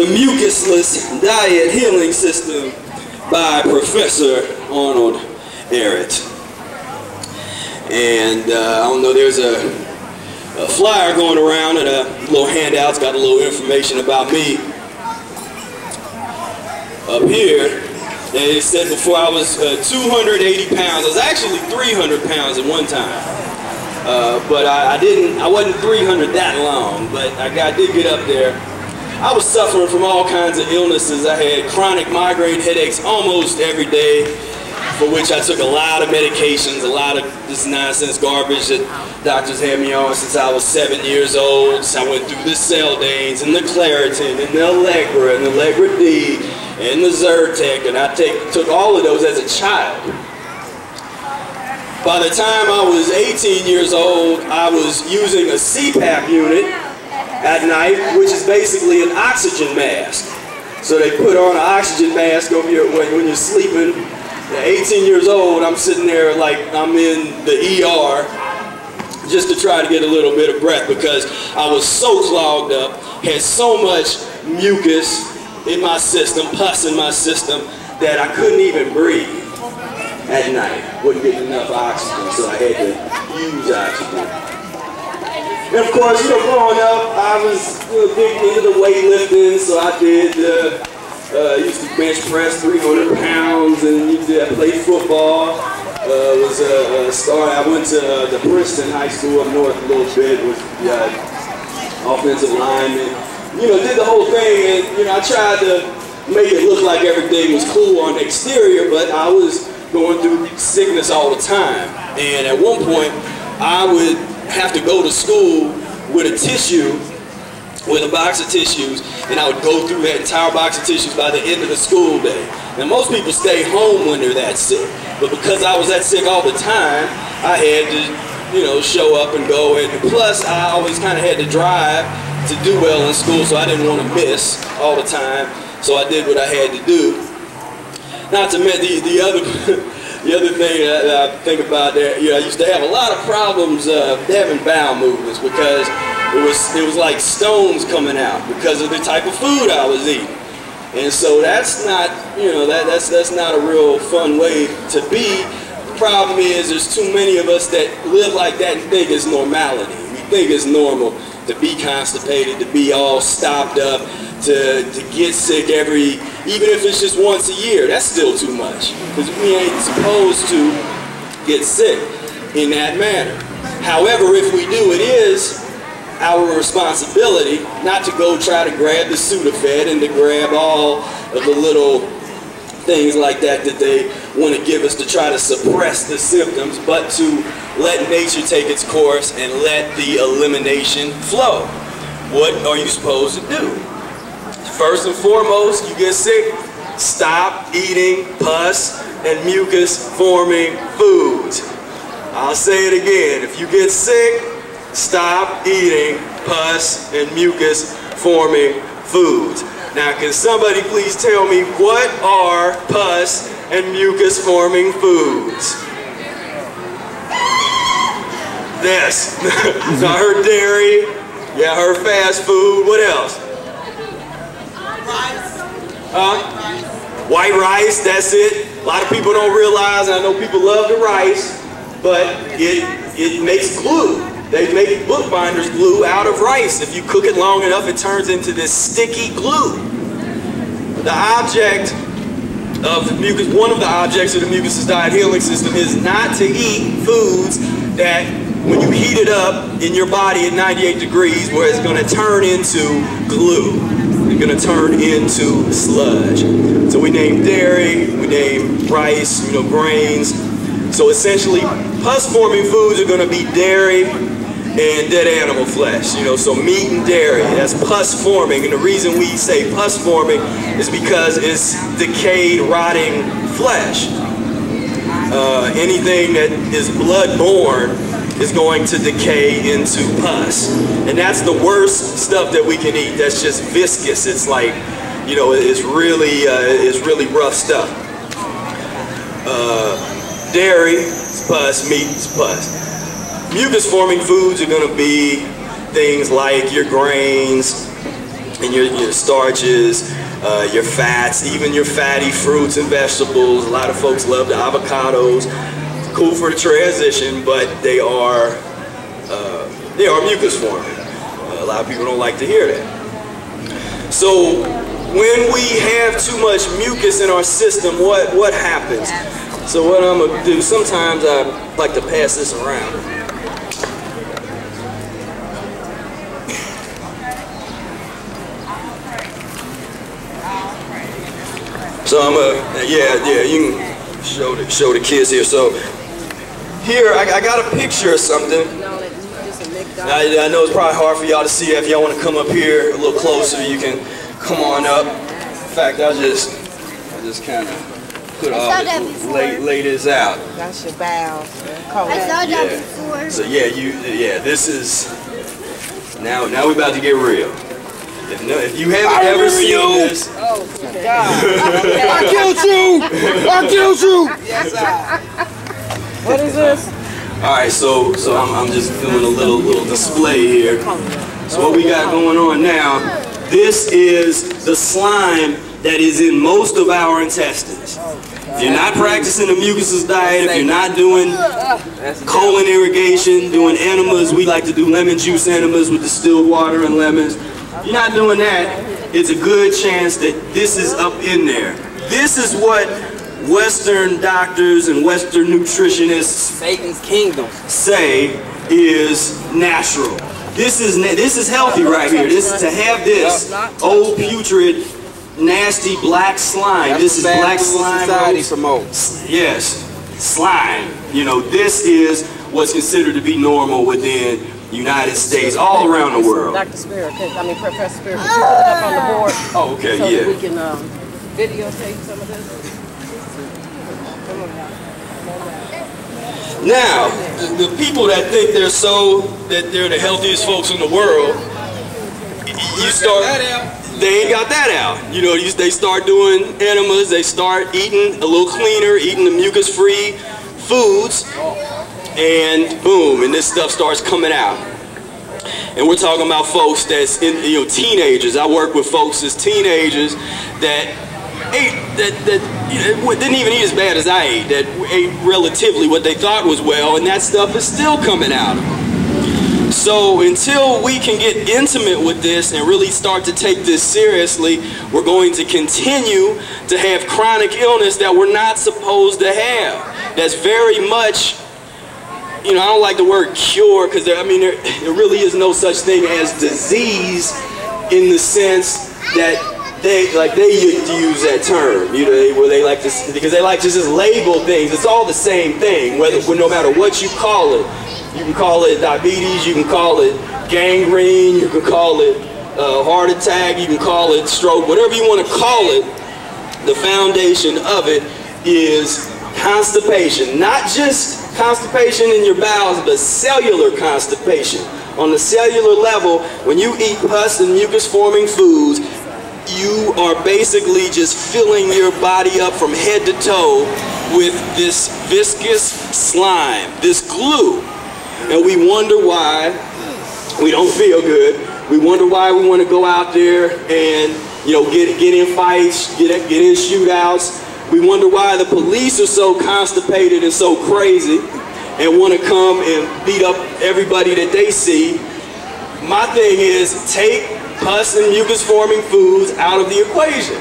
Mucusless Diet Healing System by Professor Arnold Ehret. And I don't know, there's a flyer going around and a little handout's got a little information about me up here. And it said before I was 280 pounds. I was actually 300 pounds at one time. But I wasn't 300 that long, but I did get up there. I was suffering from all kinds of illnesses. I had chronic migraine headaches almost every day, for which I took a lot of medications, a lot of this nonsense garbage that doctors had me on since I was 7 years old. So I went through the Seldanes and the Claritin and the Allegra and the Allegra D and the Zyrtec, and I took all of those as a child. By the time I was 18 years old, I was using a CPAP unit at night, which is basically an oxygen mask. So they put on an oxygen mask over your when you're sleeping. At 18 years old, I'm sitting there like I'm in the ER just to try to get a little bit of breath because I was so clogged up, had so much mucus in my system, pus in my system, that I couldn't even breathe at night. Wasn't getting enough oxygen, so I had to use oxygen. And of course, you know, growing up, I was big into the weightlifting, so I did, used to bench press 300 pounds, and I played football. I went to the Princeton High School up north a little bit, with offensive lineman. You know, did the whole thing, and you know, I tried to make it look like everything was cool on the exterior, but I was going through sickness all the time. And at one point, I would have to go to school with a tissue, with a box of tissues, and I would go through that entire box of tissues by the end of the school day. Now most people stay home when they're that sick, but because I was that sick all the time, I had to, you know, show up and go, and plus I always kind of had to drive to do well in school, so I didn't want to miss all the time, so I did what I had to do. Not to mention the other thing that I think about there, I used to have a lot of problems having bowel movements because it was like stones coming out because of the type of food I was eating. And so that's not, that's not a real fun way to be. The problem is there's too many of us that live like that and think it's normality. We think it's normal to be constipated, to be all stopped up, to get sick even if it's just once a year, that's still too much. Because we ain't supposed to get sick in that manner. However, if we do, it is our responsibility not to go try to grab the Sudafed and to grab all of the little things like that that they want to give us to try to suppress the symptoms, but to let nature take its course and let the elimination flow. What are you supposed to do? First and foremost, you get sick, stop eating pus and mucus forming foods. I'll say it again, if you get sick, stop eating pus and mucus forming foods. Now, can somebody please tell me what are pus and mucus forming foods? This. So I heard dairy. Yeah, I heard fast food. What else? White rice, that's it. A lot of people don't realize, and I know people love the rice, but it makes glue. They make bookbinders glue out of rice. If you cook it long enough, it turns into this sticky glue. The object of the mucus, one of the objects of the Mucusless Diet Healing System is not to eat foods that when you heat it up in your body at 98 degrees where it's gonna turn into glue. It's gonna turn into sludge. So we named dairy, we named rice, you know, grains. So essentially, pus forming foods are gonna be dairy, and dead animal flesh, you know, so meat and dairy, that's pus forming. And the reason we say pus forming is because it's decayed, rotting flesh. Anything that is blood-borne is going to decay into pus. And that's the worst stuff that we can eat, that's just viscous. It's like, you know, it's really rough stuff. Dairy is pus, meat is pus. Mucus forming foods are going to be things like your grains and your starches, your fats, even your fatty fruits and vegetables. A lot of folks love the avocados. Cool for the transition, but they are mucus forming. A lot of people don't like to hear that. So when we have too much mucus in our system, what happens? So what I'm going to do, sometimes I like to pass this around. So I'm a, yeah, you can show the kids here. So here, I got a picture of something. I know it's probably hard for y'all to see. If y'all want to come up here a little closer, you can come on up. In fact, I just kind of put all this, lay this out. That's your bowels. I saw that before. So yeah, this is, now we're about to get real. If you haven't ever seen this, oh God! Okay. I killed you! I killed you! Yes, I. What is this? All right, so I'm just doing a little display here. So what we got going on now? This is the slime that is in most of our intestines. If you're not practicing the Mucusless Diet, if you're not doing colon irrigation, doing enemas, we like to do lemon juice enemas with distilled water and lemons. You're not doing that, it's a good chance that this is up in there. This is what Western doctors and Western nutritionists, Satan's kingdom, say is natural. This is healthy right here. This is to have this old putrid, nasty black slime. This is black slime. Society promotes. Yes, slime. You know, this is what's considered to be normal within United States, all around the world. Dr. Spirit, I mean Professor Spirit, could you put it up on the board? Oh, okay, so yeah. So we can videotape some of this. Now, the people that think they're the healthiest folks in the world, you start, they ain't got that out. You know, they start doing enemas, they start eating a little cleaner, eating the mucus-free foods. And boom, and this stuff starts coming out. And we're talking about folks that's in, you know, teenagers. I work with folks as teenagers that ate, that didn't even eat as bad as I ate, that ate relatively what they thought was well, and that stuff is still coming out. So until we can get intimate with this and really start to take this seriously, we're going to continue to have chronic illness that we're not supposed to have. That's very much, you know, I don't like the word cure because there really is no such thing as disease in the sense that they use that term, you know, they like to, because they like to just label things. It's all the same thing, no matter what you call it. You can call it diabetes, you can call it gangrene, you can call it heart attack, you can call it stroke, whatever you want to call it. The foundation of it is constipation, not just constipation in your bowels, but cellular constipation. On the cellular level, when you eat pus and mucus forming foods, you are basically just filling your body up from head to toe with this viscous slime, this glue. And we wonder why we don't feel good. We wonder why we want to go out there and, you know, get in fights, get in shootouts. We wonder why the police are so constipated and so crazy and want to come and beat up everybody that they see. My thing is, take pus and mucus forming foods out of the equation.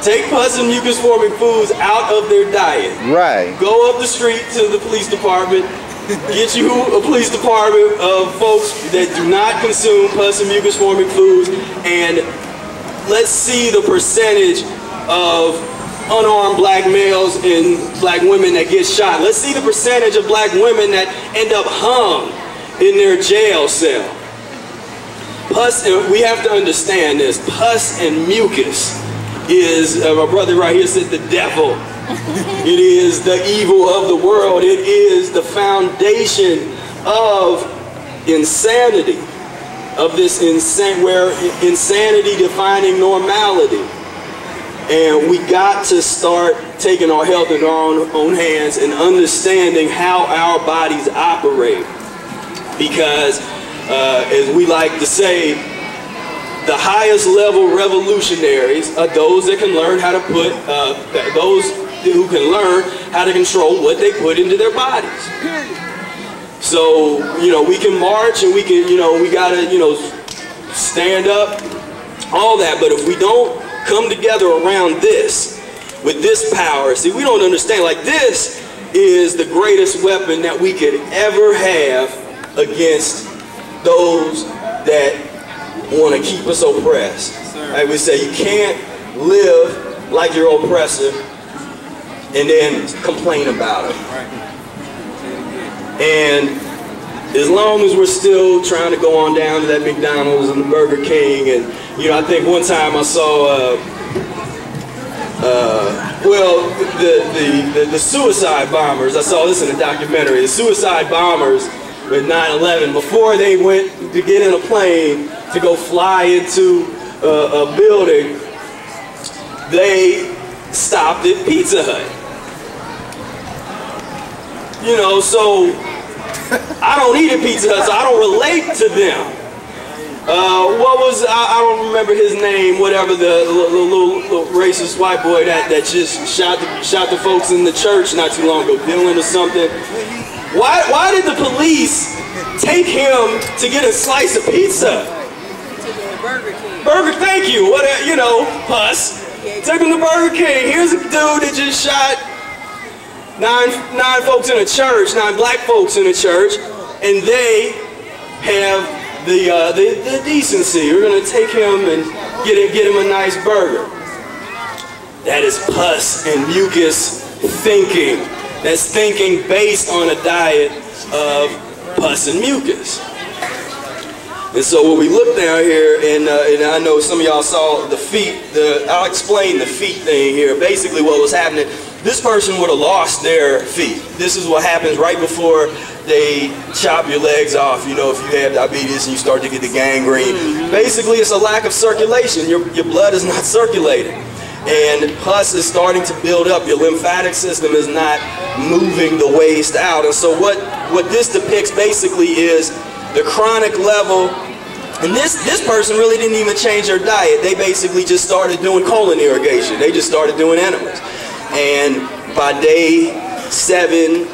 Take pus and mucus forming foods out of their diet. Right. Go up the street to the police department. Get you a police department of folks that do not consume pus and mucus forming foods, and let's see the percentage of unarmed black males and black women that get shot. Let's see the percentage of black women that end up hung in their jail cell. Pus, and we have to understand this, pus and mucus is, my brother right here said, the devil. It is the evil of the world. It is the foundation of insanity, of this insanity defining normality. And we got to start taking our health in our own hands and understanding how our bodies operate. Because as we like to say, the highest level revolutionaries are those that can learn how to put, who can learn how to control what they put into their bodies. So, you know, we can march and we can, you know, we gotta, you know, stand up, all that. But if we don't come together around this, with this power, see, we don't understand, like, this is the greatest weapon that we could ever have against those that want to keep us oppressed. Like we say, you can't live like your oppressor and then complain about it. And as long as we're still trying to go on down to that McDonald's and the Burger King, and, you know, I think one time I saw, well, the suicide bombers, I saw this in a documentary, the suicide bombers with 9/11, before they went to get in a plane to go fly into a building, they stopped at Pizza Hut. You know, so I don't eat at Pizza Hut, so I don't relate to them. What was, I don't remember his name, whatever, the little racist white boy that just shot the folks in the church not too long ago, Dylan or something. Why did the police take him to get a slice of pizza? To the Burger King. Burger, thank you, what a, you know, pus. Take him to Burger King. Here's a dude that just shot nine folks in a church, 9 black folks in a church, and they have the decency. We're gonna take him and get him a nice burger. That is pus and mucus thinking. That's thinking based on a diet of pus and mucus. And so when we look down here, and I know some of y'all saw the feet, I'll explain the feet thing here. Basically what was happening, this person would have lost their feet. This is what happens right before they chop your legs off, you know, if you have diabetes and you start to get the gangrene. Basically it's a lack of circulation. Your blood is not circulating. And pus is starting to build up. Your lymphatic system is not moving the waste out. And so what this depicts basically is the chronic level. And this person really didn't even change their diet. They basically just started doing colon irrigation. They just started doing animals. And by day 7,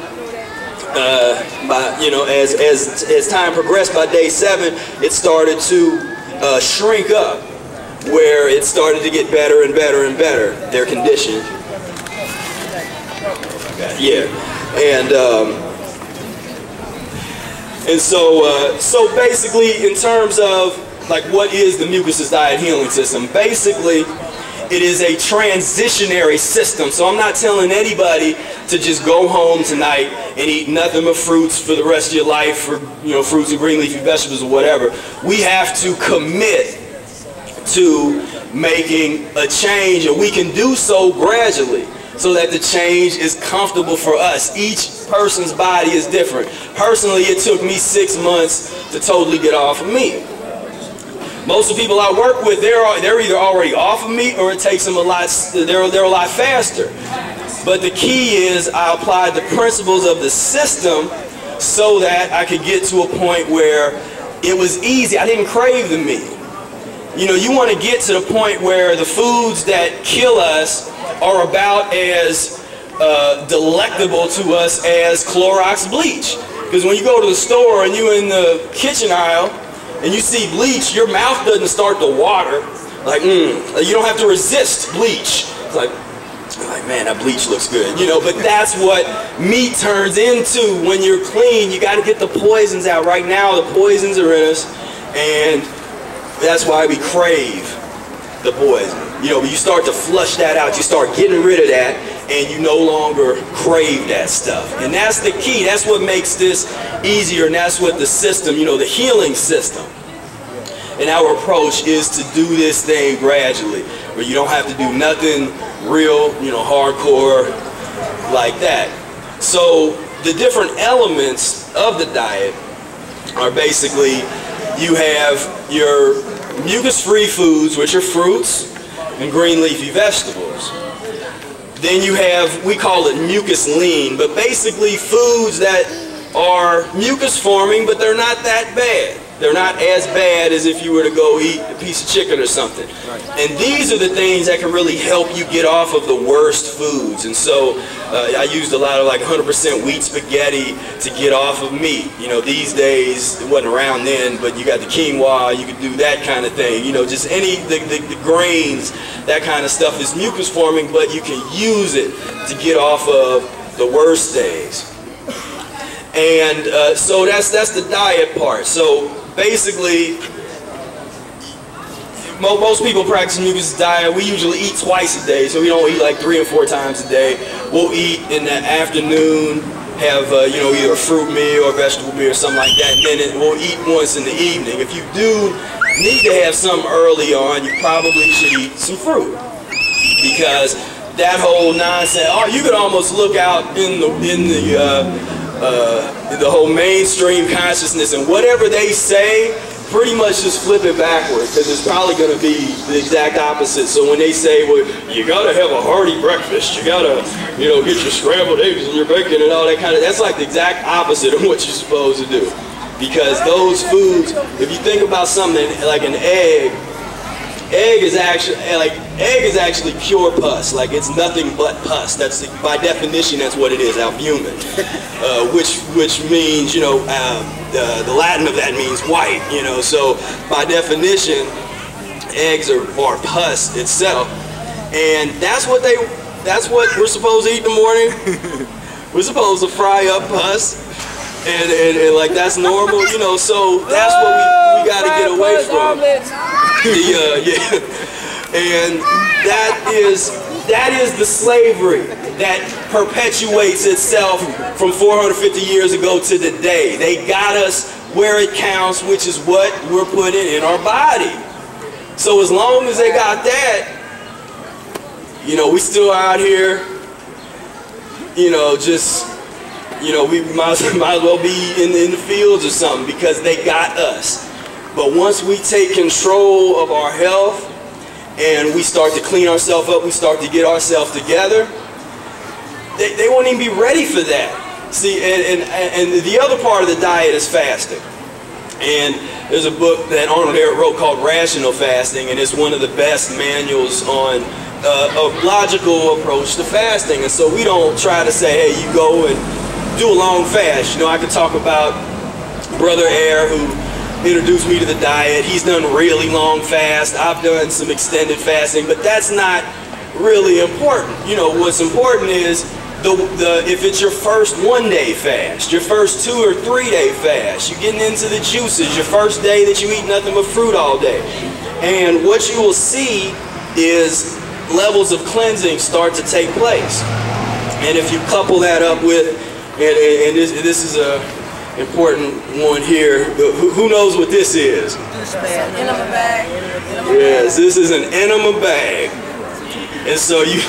by, you know, as time progressed, by day 7, it started to shrink up, where it started to get better and better and better. Their condition. Yeah. And so basically, in terms of, like, what is the Mucusless Diet Healing System? Basically, it is a transitionary system. So I'm not telling anybody to just go home tonight and eat nothing but fruits for the rest of your life, or, you know, fruits and green leafy vegetables or whatever. We have to commit to making a change, and we can do so gradually, so that the change is comfortable for us. Each person's body is different. Personally, it took me 6 months to totally get off of meat. Most of the people I work with, they're either already off of meat or it takes them a lot, they're a lot faster. But the key is I applied the principles of the system so that I could get to a point where it was easy. I didn't crave the meat. You know, you want to get to the point where the foods that kill us are about as delectable to us as Clorox bleach. Because when you go to the store and you're in the kitchen aisle, and you see bleach, your mouth doesn't start to water. Like, you don't have to resist bleach. It's like, man, that bleach looks good, you know. But that's what meat turns into when you're clean. You got to get the poisons out. Right now, the poisons are in us, and that's why we crave the poison. You know, when you start to flush that out, you start getting rid of that, and you no longer crave that stuff. And that's the key. That's what makes this easier, and that's what the system, you know, the healing system. And our approach is to do this thing gradually, where you don't have to do nothing real, you know, hardcore like that. So the different elements of the diet are basically, you have your mucus-free foods, which are fruits and green leafy vegetables. Then you have, we call it mucus lean, but basically foods that are mucus forming, but they're not that bad. They're not as bad as if you were to go eat a piece of chicken or something. And these are the things that can really help you get off of the worst foods. And so I used a lot of like 100% wheat spaghetti to get off of meat. You know, these days, it wasn't around then, but you got the quinoa, you could do that kind of thing. You know, just any, the grains, that kind of stuff is mucus forming, but you can use it to get off of the worst things. And so that's the diet part. So basically, most people practice mucus diet. We usually eat twice a day, so we don't eat like 3 and 4 times a day. We'll eat in the afternoon, have you know, either a fruit meal or a vegetable meal or something like that, and then we'll eat once in the evening. If you do need to have something early on, you probably should eat some fruit, because that whole nonsense, oh, you could almost look out in the whole mainstream consciousness, and whatever they say, pretty much just flip it backwards, because it's probably going to be the exact opposite. So when they say, well, you got to have a hearty breakfast, you got to, you know, get your scrambled eggs and your bacon and all that kind of, that's like the exact opposite of what you're supposed to do. Because those foods, if you think about something like an egg, egg is actually pure pus. Like, it's nothing but pus. That's by definition, that's what it is, albumin, which means, you know, the Latin of that means white. You know, so by definition, eggs are pus itself, and that's what we're supposed to eat in the morning. We're supposed to fry up pus, and like that's normal. You know, so that's what we got to get away from. And that is the slavery that perpetuates itself from 450 years ago to today. They got us where it counts, which is what we're putting in our body. So as long as they got that, you know, we still out here, you know, just, you know, we might as well be in the fields or something, because they got us. But once we take control of our health and we start to clean ourselves up, we start to get ourselves together, they won't even be ready for that. See, and the other part of the diet is fasting. And there's a book that Arnold Ehret wrote called Rational Fasting, and it's one of the best manuals on a logical approach to fasting. And so we don't try to say, hey, you go and do a long fast. You know, I could talk about Brother Ehret, who introduced me to the diet. He's done really long fast. I've done some extended fasting, but that's not really important. You know, what's important is if it's your first 1-day fast, your first 2 or 3-day fast, you're getting into the juices, your first day that you eat nothing but fruit all day. And what you will see is levels of cleansing start to take place. And if you couple that up with, and this is a important one here. Who knows what this is? Enema bag. Yes, this is an enema bag. And so yes,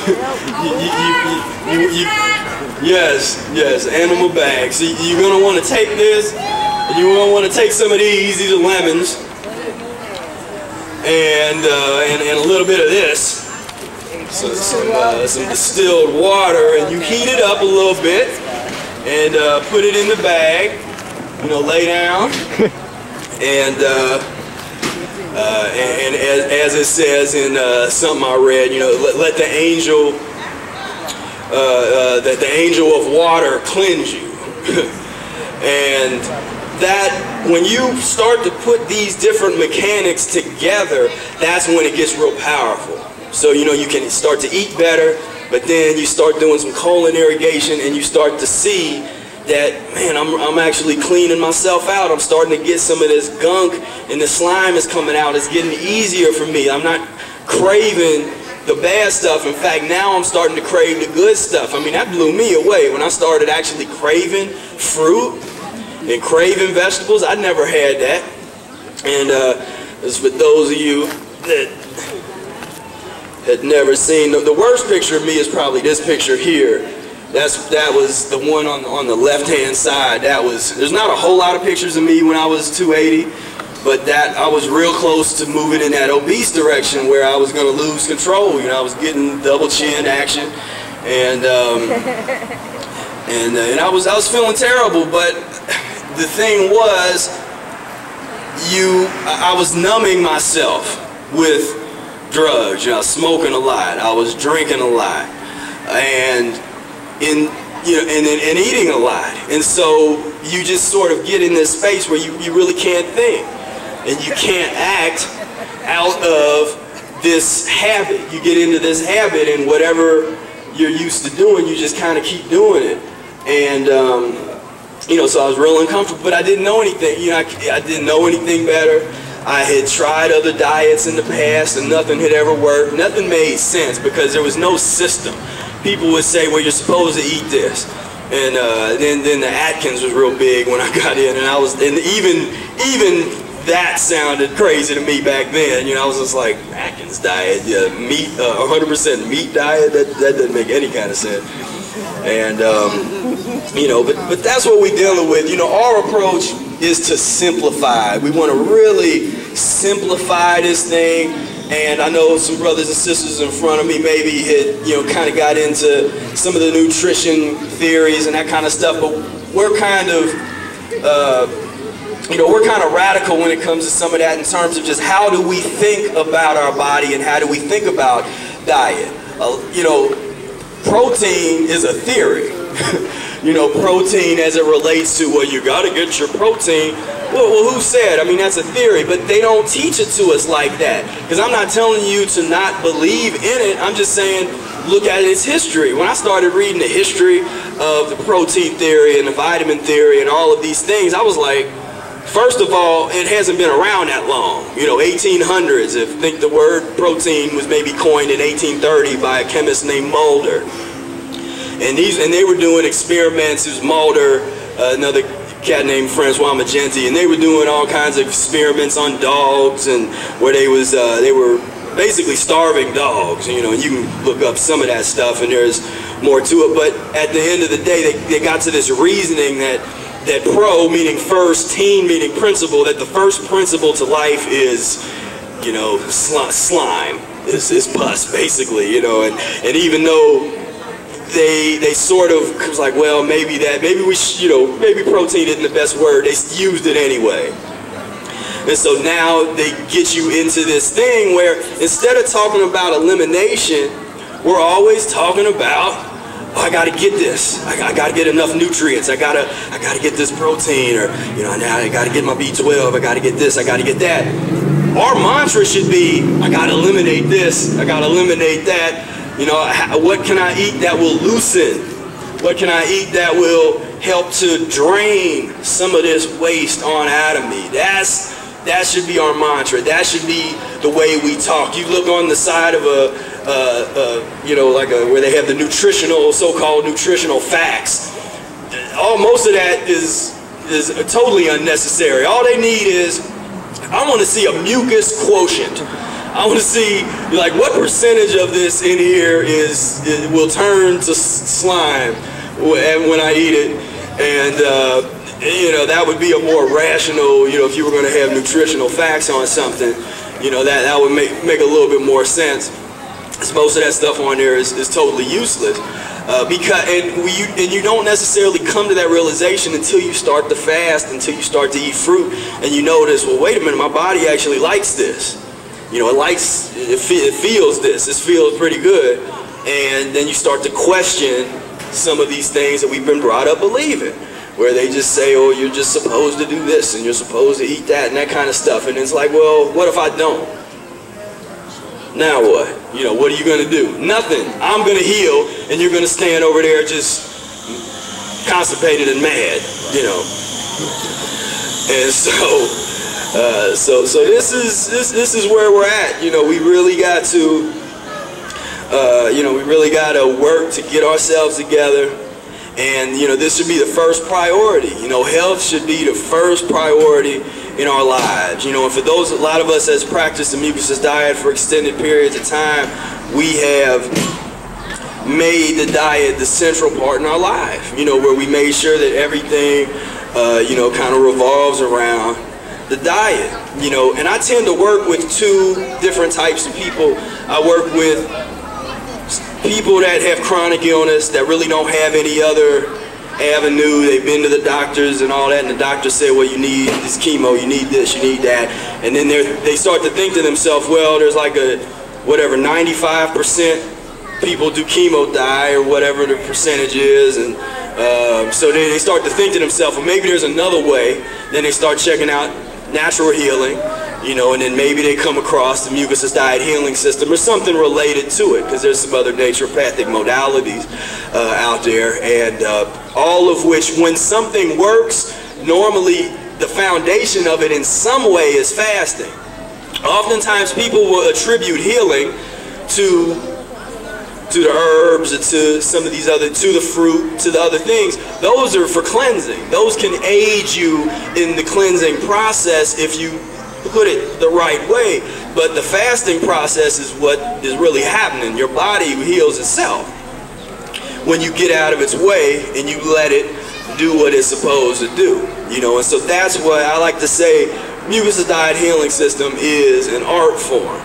enema bag. So you're gonna want to take this, and you're gonna want to take some of these. These are lemons. and a little bit of this. So some distilled water, and you heat it up a little bit, and put it in the bag. You know, lay down, and as it says in something I read, you know, let the angel, that the angel of water cleanse you, and that. When you start to put these different mechanics together, that's when it gets real powerful. So, you know, you can start to eat better, but then you start doing some colon irrigation and you start to see that, man, I'm actually cleaning myself out. I'm starting to get some of this gunk and the slime is coming out. It's getting easier for me. I'm not craving the bad stuff. In fact, now I'm starting to crave the good stuff. I mean, that blew me away when I started actually craving fruit and craving vegetables. I never had that. And it's for those of you that had never seen, the worst picture of me is probably this picture here. That was the one on the left-hand side. There's not a whole lot of pictures of me when I was 280, but that I was real close to moving in that obese direction where I was gonna lose control. You know, I was getting double chin action, and I was feeling terrible, but the thing was, I was numbing myself with drugs. You know, I was smoking a lot, I was drinking a lot, and eating a lot. And so you just sort of get in this space where you really can't think and you can't act out of this habit. You get into this habit, and whatever you're used to doing, you just kind of keep doing it. And you know, so I was real uncomfortable, but I didn't know anything. You know, I didn't know anything better. I had tried other diets in the past and nothing had ever worked. Nothing made sense because there was no system. People would say, well, you're supposed to eat this. And then the Atkins was real big when I got in, and even that sounded crazy to me back then. You know, I was just like, Atkins diet, yeah, meat, 100% meat diet, that doesn't make any kind of sense. And you know, but that's what we're dealing with. You know, our approach is to simplify. We want to really simplify this thing. And I know some brothers and sisters in front of me maybe had, you know, kind of got into some of the nutrition theories and that kind of stuff. But we're kind of, you know, we're kind of radical when it comes to some of that in terms of just how do we think about our body and how do we think about diet. You know, protein is a theory. You know, protein as it relates to, well, you gotta get your protein. Well, who said? I mean, that's a theory, but they don't teach it to us like that. Because I'm not telling you to not believe in it, I'm just saying, look at its history. When I started reading the history of the protein theory and the vitamin theory and all of these things, I was like, first of all, it hasn't been around that long. You know, 1800s, I think the word protein was maybe coined in 1830 by a chemist named Mulder. And they were doing experiments. It was Mulder, another cat named Francois Magenti, and they were doing all kinds of experiments on dogs, and where they were basically starving dogs. You know, and you can look up some of that stuff, and there's more to it. But at the end of the day, they got to this reasoning that pro, meaning first, teen, meaning principle, that the first principle to life is, you know, slime, is pus, basically, you know, and even though they sort of was like, well, maybe that, maybe we, you know, maybe protein isn't the best word, they used it anyway. And so now they get you into this thing where instead of talking about elimination, we're always talking about, oh, I gotta get this. I gotta get enough nutrients. I gotta get this protein, or you know, now I gotta get my B12. I gotta get this. I gotta get that. Our mantra should be, I gotta eliminate this. I gotta eliminate that. You know, what can I eat that will loosen? What can I eat that will help to drain some of this waste on out of me? That should be our mantra. That should be the way we talk. You look on the side of a. You know, like where they have the nutritional, so-called nutritional facts. Most of that is totally unnecessary. All they need is, I want to see a mucus quotient. I want to see, like, what percentage of this in here will turn to slime when I eat it. And you know, that would be a more rational, you know, if you were going to have nutritional facts on something. You know, that would make a little bit more sense. Most of that stuff on there is totally useless. And you don't necessarily come to that realization until you start to fast, until you start to eat fruit, and you notice, well, wait a minute, my body actually likes this. You know, it feels this. This feels pretty good. And then you start to question some of these things that we've been brought up believing, where they just say, oh, you're just supposed to do this, and you're supposed to eat that, and that kind of stuff. And it's like, well, what if I don't? Now what? You know, what are you going to do? Nothing. I'm going to heal, and you're going to stand over there just constipated and mad, you know. And so this is where we're at. You know, we really got to, work to get ourselves together. And, you know, this should be the first priority. You know, health should be the first priority in our lives. You know, and for those, a lot of us that's practiced the mucusless diet for extended periods of time, we have made the diet the central part in our life. You know, where we made sure that everything, you know, kind of revolves around the diet. You know, and I tend to work with two different types of people. I work with people that have chronic illness that really don't have any other avenue. They've been to the doctors and all that, and the doctor said, well, you need this chemo, you need this, you need that. And then they start to think to themselves, well, there's like a, whatever, 95% people do chemo die, or whatever the percentage is. And so then they start to think to themselves, well, maybe there's another way. Then they start checking out natural healing. You know, and then maybe they come across the mucusless diet healing system or something related to it, because there's some other naturopathic modalities out there, and all of which, when something works, normally the foundation of it in some way is fasting. Oftentimes people will attribute healing to the herbs, or to some of these other, to the fruit, to the other things. Those are for cleansing. Those can aid you in the cleansing process if you put it the right way, but the fasting process is what is really happening. Your body heals itself when you get out of its way and you let it do what it's supposed to do. You know, and so that's what I like to say, mucusless diet healing system is an art form.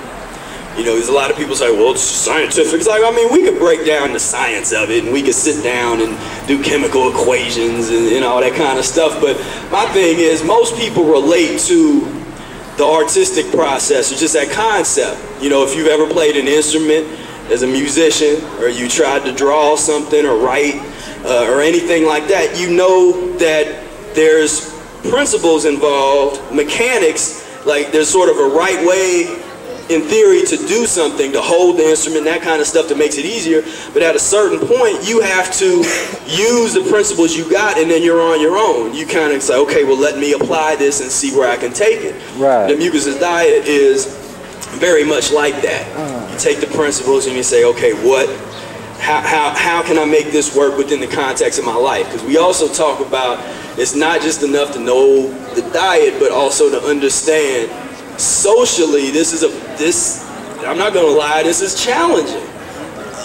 You know, there's a lot of people say, well, it's scientific. It's like, I mean, we could break down the science of it, and we could sit down and do chemical equations and all that kind of stuff, but my thing is, most people relate to the artistic process, or just that concept. You know, if you've ever played an instrument as a musician, or you tried to draw something or write or anything like that, you know that there's principles involved, mechanics, like there's sort of a right way in theory to do something, to hold the instrument, that kind of stuff that makes it easier, but at a certain point you have to use the principles you got, and then you're on your own. You kind of say, okay, well, let me apply this and see where I can take it. Right. The mucusless diet is very much like that. You take the principles and you say, okay, how can I make this work within the context of my life? Because we also talk about, it's not just enough to know the diet, but also to understand socially, I'm not gonna lie, this is challenging,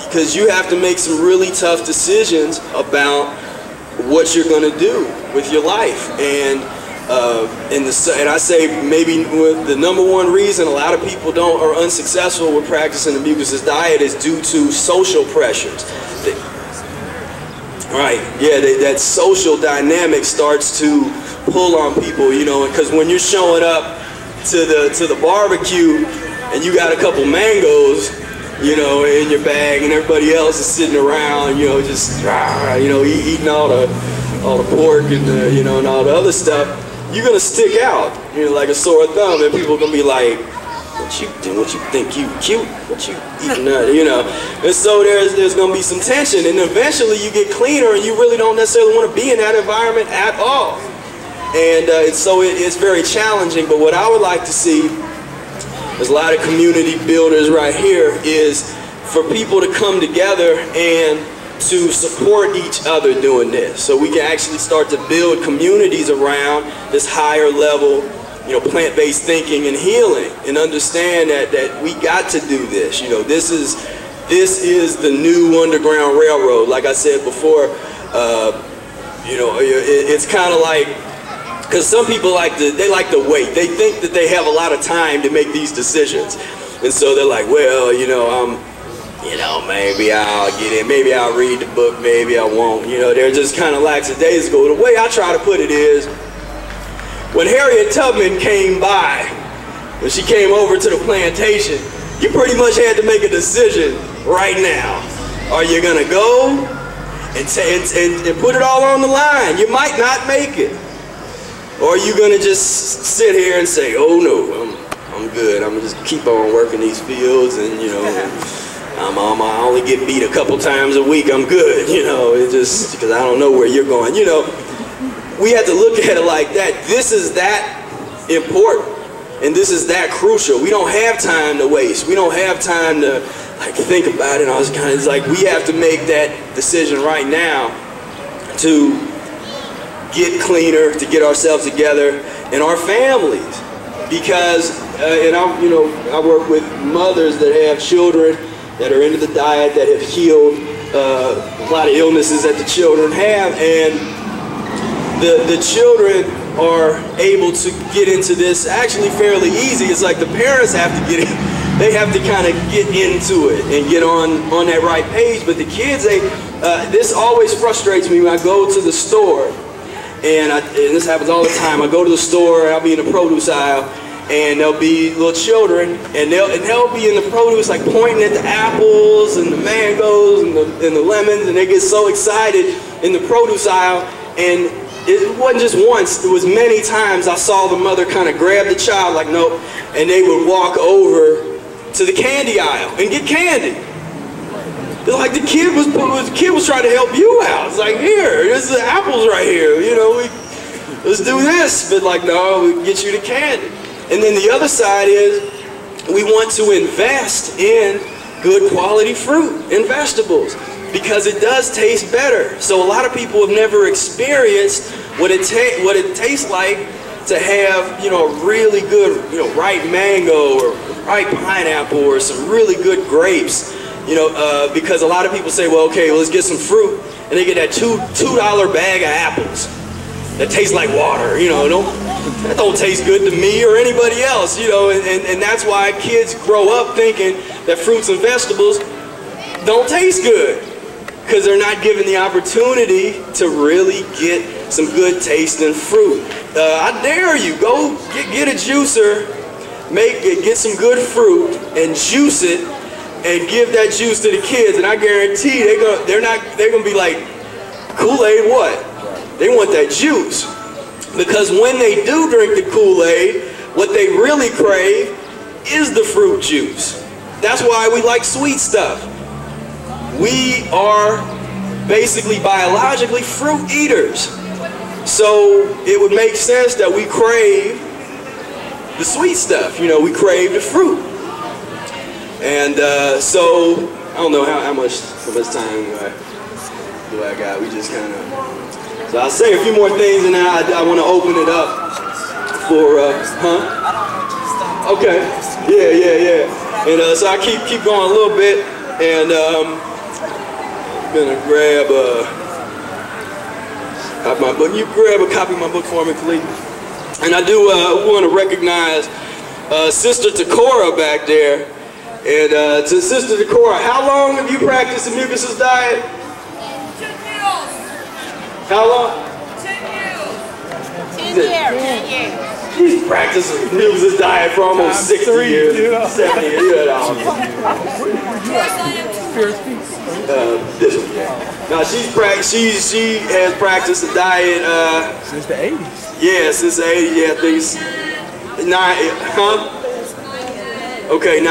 because you have to make some really tough decisions about what you're gonna do with your life. And and I say, maybe the number one reason a lot of people are unsuccessful with practicing the mucusless diet is due to social pressures. That social dynamic starts to pull on people, you know, because when you're showing up to the barbecue and you got a couple mangoes, you know, in your bag, and everybody else is sitting around, you know, just eating all the pork and the, you know, and all the other stuff, you're gonna stick out, you know, like a sore thumb, and people are gonna be like, what you doing? What you think you cute? What you eating? You know, and so there's gonna be some tension, and eventually you get cleaner, and you really don't necessarily want to be in that environment at all. And so it's very challenging, but what I would like to see, there's a lot of community builders right here, is for people to come together and to support each other doing this. So we can actually start to build communities around this higher level, you know, plant-based thinking and healing, and understand that we got to do this. You know, this is the new Underground Railroad. Like I said before, you know, it's kind of like, Because some people like to wait. They think that they have a lot of time to make these decisions. And so they're like, well, you know, maybe I'll get it. Maybe I'll read the book. Maybe I won't. You know, they're just kind of lackadaisical. The way I try to put it is, when Harriet Tubman came by, when she came over to the plantation, you pretty much had to make a decision right now. Are you going to go and put it all on the line? You might not make it. Or are you going to just sit here and say, oh no, I'm good. I'm going to just keep on working these fields and, you know, I only get beat a couple times a week, I'm good, you know, it's just because I don't know where you're going. You know, we have to look at it like that. This is that important, and this is that crucial. We don't have time to waste. We don't have time to, like, think about it. It's like we have to make that decision right now to get cleaner, to get ourselves together and our families. Because, I work with mothers that have children that are into the diet, that have healed a lot of illnesses that the children have, and the children are able to get into this actually fairly easy. It's like the parents have to get in, they have to kind of get into it and get on that right page. But the kids, this always frustrates me when I go to the store, and this happens all the time. I go to the store, I'll be in the produce aisle, and there'll be little children, and they'll be in the produce, like pointing at the apples and the mangoes and the lemons, and they get so excited in the produce aisle. And it wasn't just once, it was many times I saw the mother kind of grab the child like, nope, and they would walk over to the candy aisle and get candy. It's like the kid was trying to help you out. It's like, here, there's the apples right here, you know, let's do this. But like, no, we can get you the candy. And then the other side is, we want to invest in good quality fruit and vegetables because it does taste better. So a lot of people have never experienced what it tastes like to have, you know, a really good, you know, ripe mango or ripe pineapple or some really good grapes. You know, because a lot of people say, well, okay, well, let's get some fruit, and they get that $2 bag of apples that tastes like water. You know, that don't taste good to me or anybody else, you know, and that's why kids grow up thinking that fruits and vegetables don't taste good, because they're not given the opportunity to really get some good tasting fruit. I dare you, go get a juicer, get some good fruit and juice it and give that juice to the kids, and I guarantee they're gonna be like, Kool-Aid what? They want that juice. Because when they do drink the Kool-Aid, what they really crave is the fruit juice. That's why we like sweet stuff. We are basically biologically fruit eaters. So it would make sense that we crave the sweet stuff. You know, we crave the fruit. And so, I don't know how much time do I got. We just kind of... So I'll say a few more things, and then I want to open it up for, huh? Okay, yeah. And so I keep going a little bit, and I'm gonna grab my book. You grab a copy of my book for me, please. And I do want to recognize Sister Takora back there. And to Sister Takora, how long have you practiced the Mucusless Diet? 10 years. He's practiced Mucusless Diet for almost 60 years, 70 years. Spirit's Peace. Now she has practiced the diet since the 80s. Yeah, since the 80s. Yeah, I think it's 99. I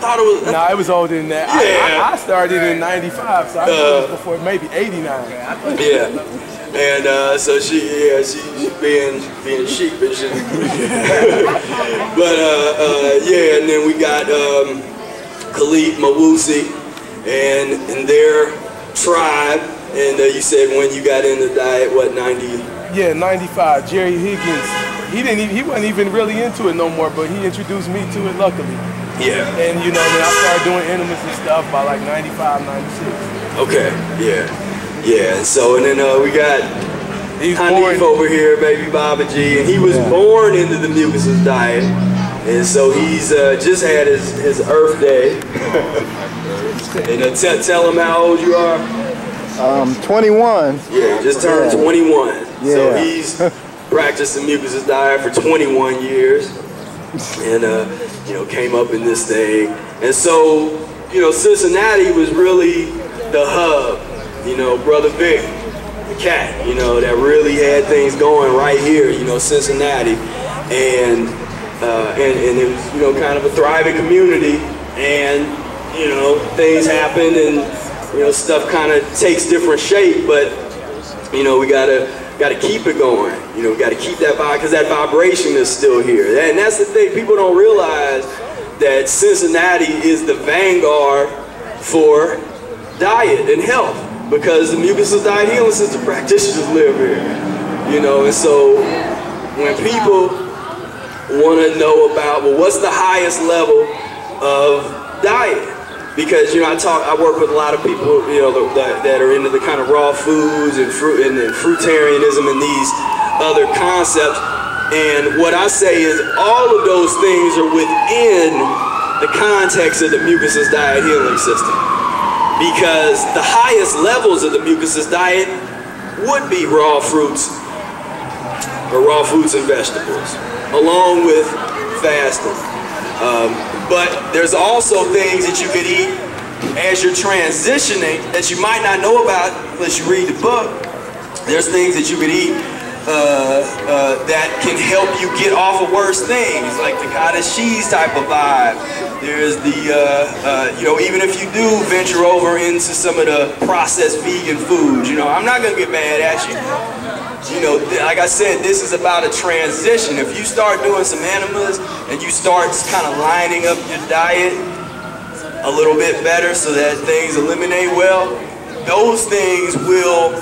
thought it was... No, it was older than that. Yeah. I started in 95, so I was before maybe 89. Yeah. And so she's being sheepish. But yeah, and then we got Khalid Mawusi and their tribe. And you said when you got in the diet, what, 90? Yeah, 95. Jerry Higgins. He wasn't even really into it no more, but he introduced me to it, luckily. Yeah. And, you know, then I started doing intimacy and stuff by like 95, 96. Okay, yeah. Yeah, so, and then we got He's Hanif over here, baby Baba G, and he was born into the Mucusless diet, and so he's just had his Earth Day. And tell him how old you are. 21. Yeah, just turned 21. Yeah. So he's practiced the Mucusless diet for 21 years, and you know, came up in this thing, and so you know, Cincinnati was really the hub. You know, Brother Vic, the cat, you know, that really had things going right here, you know, Cincinnati. And it was, you know, kind of a thriving community, and, you know, things happen, and, you know, stuff kind of takes different shape, but, you know, we gotta keep it going. You know, we gotta keep that vibe, because that vibration is still here. And that's the thing, people don't realize that Cincinnati is the vanguard for diet and health, because the Mucusless Diet Healing System practitioners live here, you know, and so when people want to know about, well, what's the highest level of diet? Because, you know, I work with a lot of people, you know, that are into the kind of raw foods and fruit and fruitarianism and these other concepts, and what I say is all of those things are within the context of the Mucusless Diet Healing System. Because the highest levels of the Mucusless diet would be raw fruits, or raw fruits and vegetables, along with fasting. But there's also things that you could eat as you're transitioning that you might not know about unless you read the book. There's things that you could eat that can help you get off of worse things, like the cottage cheese type of vibe. There's the, you know, even if you do venture over into some of the processed vegan foods, you know, I'm not gonna get mad at you. You know, like I said, this is about a transition. If you start doing some enemas and you start kind of lining up your diet a little bit better so that things eliminate well, those things will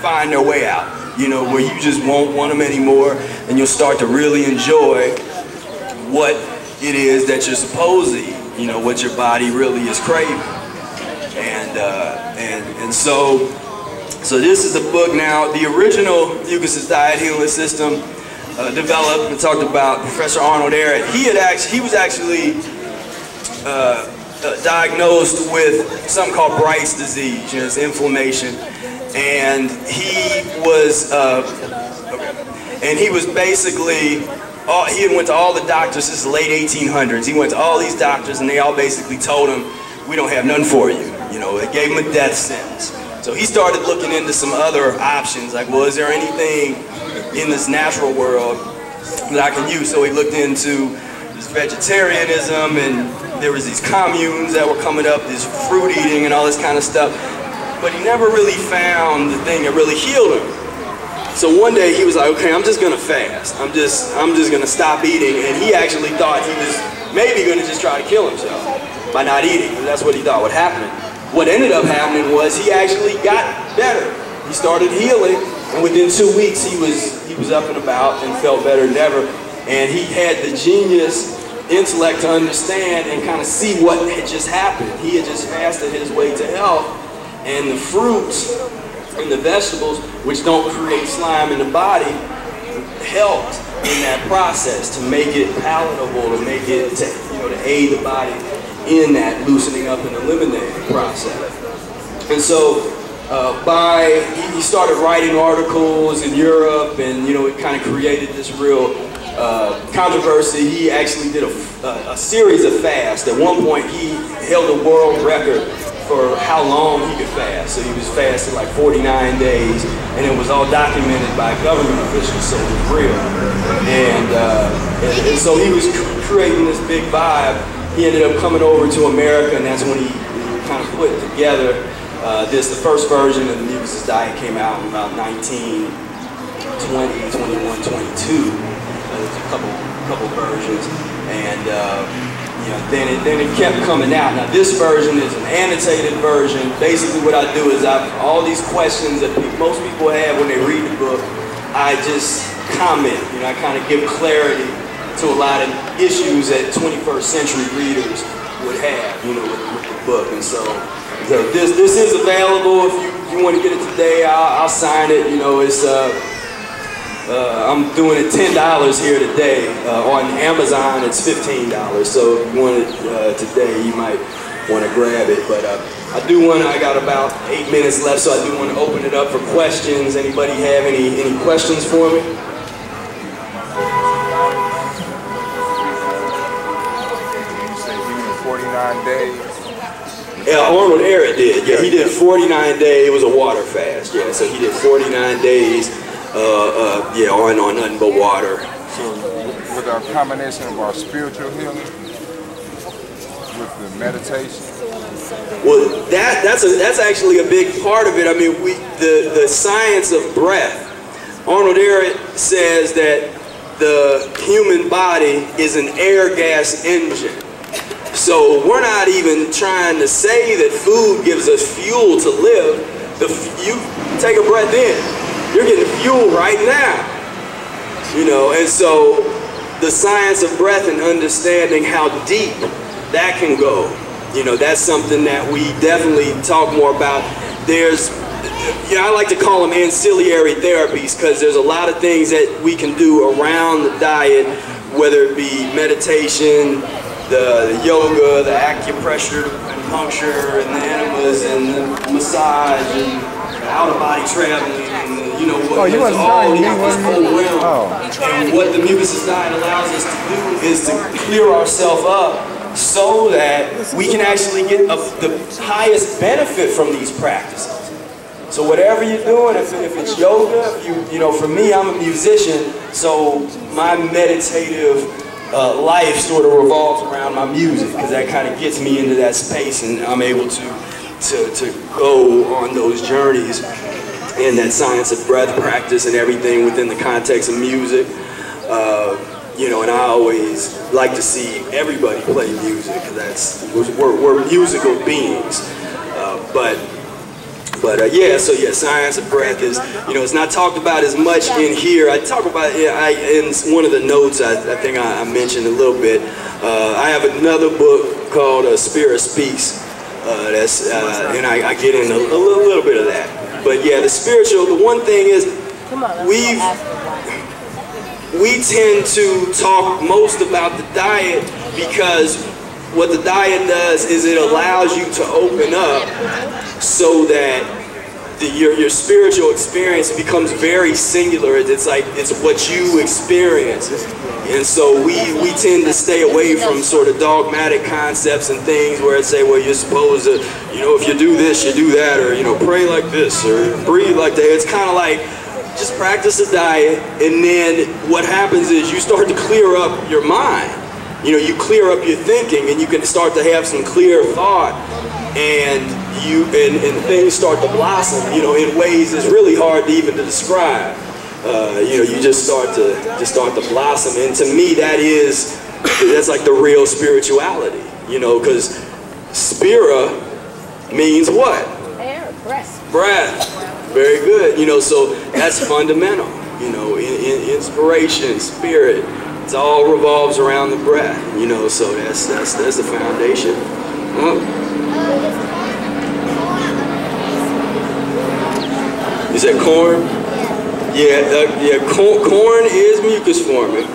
find their way out. You know, where you just won't want them anymore, and you'll start to really enjoy what it is that you're supposed to eat, you know, what your body really is craving. And so this is a book now. The original Mucusless Diet Healing System developed and talked about Professor Arnold Ehret. He was actually diagnosed with something called Bright's disease, you know, it's inflammation. And he was basically, he had went to all the doctors since the late 1800s. He went to all these doctors, and they all basically told him, we don't have none for you. You know, they gave him a death sentence. So he started looking into some other options, like, well, is there anything in this natural world that I can use? So he looked into this vegetarianism, and there was these communes that were coming up, this fruit eating and all this kind of stuff. But he never really found the thing that really healed him. So one day he was like, okay, I'm just gonna fast. I'm just gonna stop eating. And he actually thought he was maybe gonna just try to kill himself by not eating. And that's what he thought would happen. What ended up happening was he actually got better. He started healing, and within 2 weeks he was up and about and felt better than ever. And he had the genius intellect to understand and kind of see what had just happened. He had just fasted his way to health. And the fruits and the vegetables, which don't create slime in the body, helped in that process to make it palatable, to make it, you know, to aid the body in that loosening up and eliminating process. And so he started writing articles in Europe, and you know, it kind of created this real controversy. He actually did a series of fasts. At one point he held a world record for how long he could fast. So he was fasting like 49 days, and it was all documented by government officials, so it was real. And so he was creating this big vibe. He ended up coming over to America, and that's when he kind of put together this. The first version of the Mucusless Diet came out in about 1920, 21, 22. There's a couple versions, and you know, then it kept coming out. Now this version is an annotated version. Basically what I do is all these questions that most people have when they read the book, I just comment. You know, I kind of give clarity to a lot of issues that 21st century readers would have, you know, with the book. And so this is available. If you want to get it today, I'll sign it. You know, it's I'm doing it $10 here today. On Amazon, it's $15. So if you want it today, you might want to grab it. But I got about 8 minutes left, so I do want to open it up for questions. Anybody have any questions for me? Yeah, Arnold Ehret did. Yeah, he did 49 days. It was a water fast. Yeah, so he did 49 days. Yeah, on nothing but water. So, with our combination of our spiritual healing, with the meditation. Well, that's actually a big part of it. I mean, the science of breath. Arnold Ehret says that the human body is an air gas engine. So we're not even trying to say that food gives us fuel to live. You take a breath in, you're getting fuel right now. You know, and so the science of breath and understanding how deep that can go, you know, that's something that we definitely talk more about. There's, you know, I like to call them ancillary therapies, because there's a lot of things that we can do around the diet, whether it be meditation, the yoga, the acupressure and puncture, and the enemas, and the massage, and the out-of-body traveling, and you know what, and what the Mucusless Diet allows us to do is to clear ourselves up so that we can actually get the highest benefit from these practices. So whatever you're doing, if it's yoga, you know, for me, I'm a musician, so my meditative life sort of revolves around my music, because that kind of gets me into that space, and I'm able to go on those journeys in that science of breath practice and everything within the context of music. You know, and I always like to see everybody play music, because we're musical beings. But science of breath is, you know, it's not talked about as much in here. I talk about it in one of the notes, I think I mentioned a little bit. I have another book called Spirit's Peace, and I get in a little bit of that. But yeah, the spiritual, the one thing is, we tend to talk most about the diet, because what the diet does is it allows you to open up so that your spiritual experience becomes very singular. It's like, it's what you experience. And so we tend to stay away from sort of dogmatic concepts and things where it say, well, you're supposed to, you know, if you do this, you do that, or, you know, pray like this, or breathe like that. It's kind of like, just practice a diet, and then what happens is you start to clear up your mind. You know, you clear up your thinking, and you can start to have some clear thought, and things start to blossom, you know, in ways that's really hard to even describe. You know, you just start to blossom, and to me that's like the real spirituality, you know, because spira means what? Air, breath. Breath. Very good. You know, so that's fundamental. You know, inspiration, spirit. It all revolves around the breath, you know, so that's the foundation. Huh? Is that corn? Yeah, corn is mucus forming,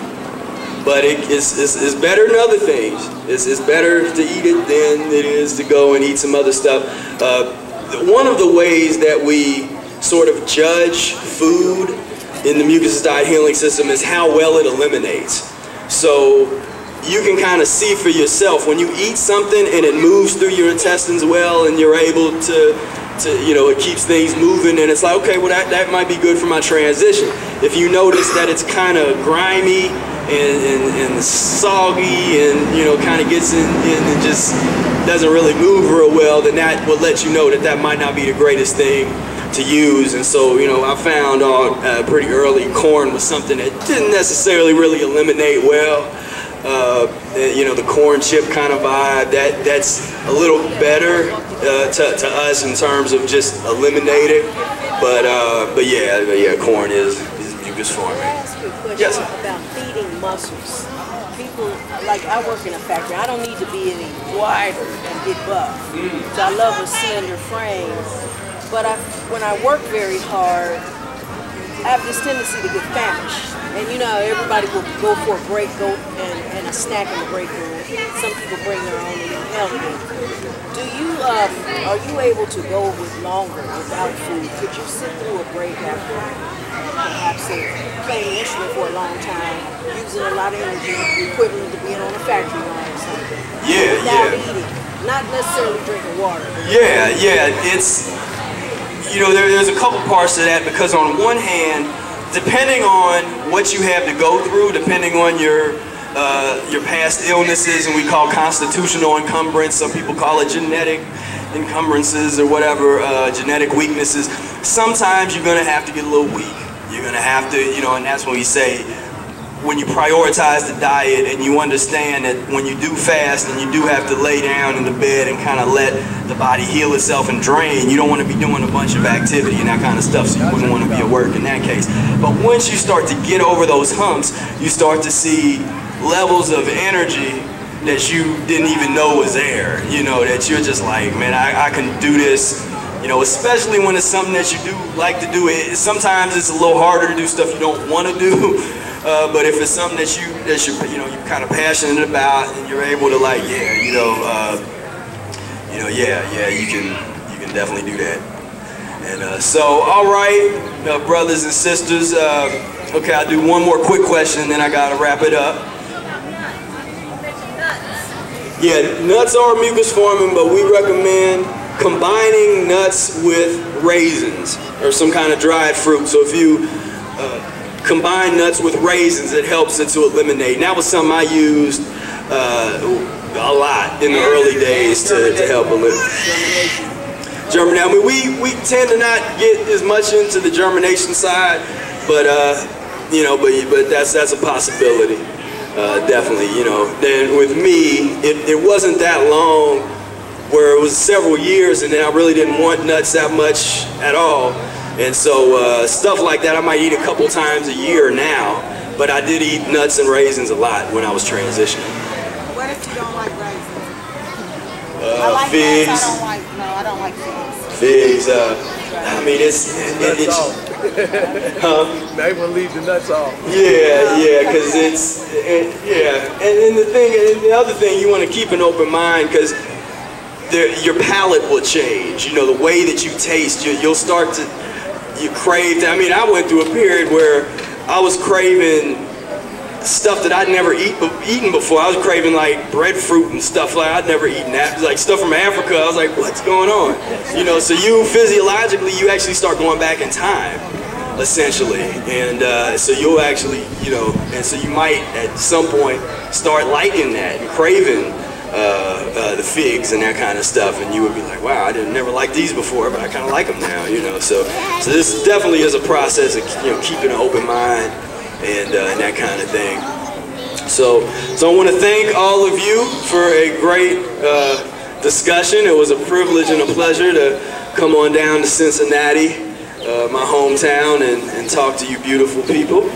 but it's better than other things. It's better to eat it than it is to go and eat some other stuff. One of the ways that we sort of judge food in the Mucusless Diet Healing System is how well it eliminates. So you can kind of see for yourself, when you eat something and it moves through your intestines well, and you're able to you know, it keeps things moving, and it's like, okay, well, that might be good for my transition. If you notice that it's kind of grimy and soggy, and, you know, kind of gets in and just doesn't really move real well, then that will let you know that might not be the greatest thing to use. And so, you know, I found pretty early corn was something that didn't necessarily really eliminate well. You know, the corn chip kind of vibe, that's a little better to us in terms of just eliminating. But yeah, corn is mucus forming. Can I ask you a question? Yes, about feeding muscles? People, like, I work in a factory. I don't need to be any wider and get buff. So I love a slender frame. But when I work very hard, I have this tendency to get famished. And you know, everybody will go for a break, go and a snack in the break room. Some people bring their own and eat healthy. Do you, are you able to go with longer without food? Could you sit through a break after perhaps playing an instrument for a long time, using a lot of energy, equivalent to being on a factory line or something? Yeah, without eating, not necessarily drinking water. Yeah, yeah, it's... You know, there's a couple parts to that, because on one hand, depending on what you have to go through, depending on your past illnesses, and we call constitutional encumbrance, some people call it genetic encumbrances or whatever, genetic weaknesses, sometimes you're going to have to get a little weak. You're going to have to, you know, and that's when we say, when you prioritize the diet and you understand that when you do fast and you do have to lay down in the bed and kind of let the body heal itself and drain, you don't want to be doing a bunch of activity and that kind of stuff, so you wouldn't want to be at work in that case. But once you start to get over those humps, you start to see levels of energy that you didn't even know was there, you know, that you're just like, man, I can do this. You know, especially when it's something that you do like to do, sometimes it's a little harder to do stuff you don't want to do. But if it's something that you're kind of passionate about, and you're able to like, you can definitely do that. And so, all right, brothers and sisters. Okay, I'll do one more quick question, and then I gotta wrap it up. Yeah, nuts are mucus forming, but we recommend combining nuts with raisins or some kind of dried fruit. So if you combine nuts with raisins, it helps it to eliminate. And that was something I used a lot in the early days to help eliminate. Germination. I mean, we tend to not get as much into the germination side, but you know, but that's a possibility, definitely. You know, then with me, it wasn't that long where it was several years, and then I really didn't want nuts that much at all. And so stuff like that, I might eat a couple times a year now, but I did eat nuts and raisins a lot when I was transitioning. What if you don't like raisins? I like figs. Nuts, I don't like figs. Figs, I mean, it's they will leave the nuts off. Yeah, yeah, because and the thing, and the other thing, you want to keep an open mind, because your palate will change. You know, the way that you taste, you'll start to, you crave. I mean, I went through a period where I was craving stuff that I'd never eaten before. I was craving like breadfruit and stuff like I'd never eaten that, like stuff from Africa. I was like, what's going on? You know, so you physiologically, you actually start going back in time, essentially, and so you'll actually, you know, and so you might at some point start liking that and craving the figs and that kind of stuff, and you would be like, wow, I never liked these before, but I kind of like them now, you know. So this definitely is a process of, you know, keeping an open mind and that kind of thing. So I want to thank all of you for a great discussion. It was a privilege and a pleasure to come on down to Cincinnati, my hometown, and talk to you beautiful people.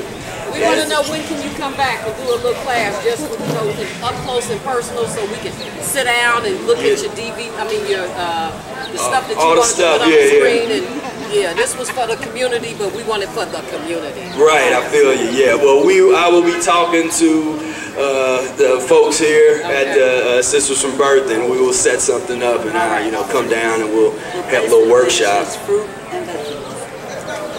We want to know, when can you come back and do a little class just with, you know, up close and personal, so we can sit down and look at your DV, I mean your the stuff that you want to put on the screen. And yeah, this was for the community, but we want it for the community. Right, I feel you. Yeah, well, I will be talking to the folks here at the Sisters from Birth, and we will set something up, and I, you know, come down and we'll have a little workshop.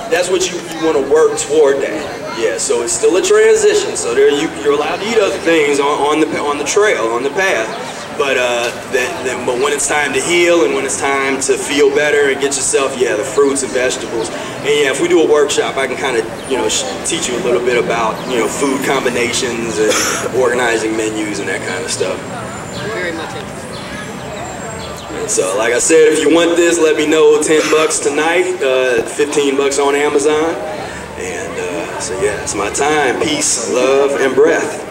That's what you want to work toward that. Yeah, so it's still a transition. So there you're allowed to eat other things on the trail, on the path. But but when it's time to heal and when it's time to feel better and get yourself, yeah, the fruits and vegetables. And yeah, if we do a workshop, I can kind of, you know, teach you a little bit about, you know, food combinations and organizing menus and that kind of stuff. Very much interesting. And so, like I said, if you want this, let me know. $10 tonight, $15 on Amazon. And so yeah, it's my time. Peace, love, and breath.